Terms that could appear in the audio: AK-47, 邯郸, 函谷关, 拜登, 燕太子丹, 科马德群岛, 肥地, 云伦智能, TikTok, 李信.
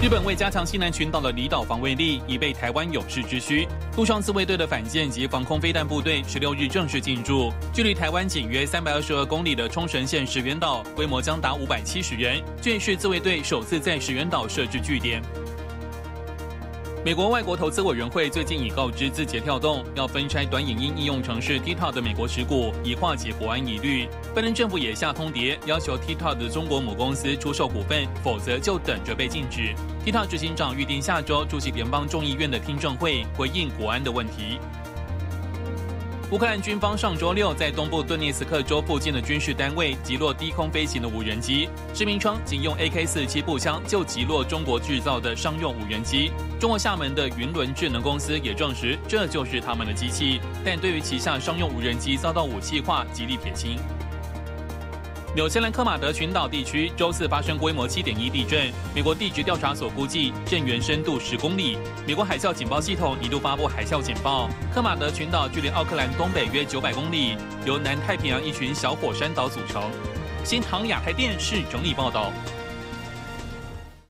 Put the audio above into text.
日本为加强西南群岛的离岛防卫力，以备台湾有事之需。陆上自卫队的反舰及防空飞弹部队16日正式进驻，距离台湾仅约322公里的冲绳县石垣岛，规模将达570人。这也是自卫队首次在石垣岛设置据点。 美国外国投资委员会最近已告知字节跳动要分拆短影音应用程式 TikTok 的美国持股，以化解国安疑虑。拜登政府也下通牒，要求 TikTok 的中国母公司出售股份，否则就等着被禁止。TikTok 执行长预定下周出席联邦众议院的听证会，回应国安的问题。 乌克兰军方上周六在东部顿涅茨克州附近的军事单位击落低空飞行的无人机，士兵称仅用 AK-47 步枪就击落中国制造的商用无人机。中国厦门的云伦智能公司也证实这就是他们的机器，但对于旗下商用无人机遭到武器化，极力撇清。 纽西兰科马德群岛地区周四发生规模 7.1 地震，美国地质调查所估计震源深度10公里。美国海啸警报系统一度发布海啸警报。科马德群岛距离奥克兰东北约900公里，由南太平洋一群小火山岛组成。新唐亚太电视整理报道。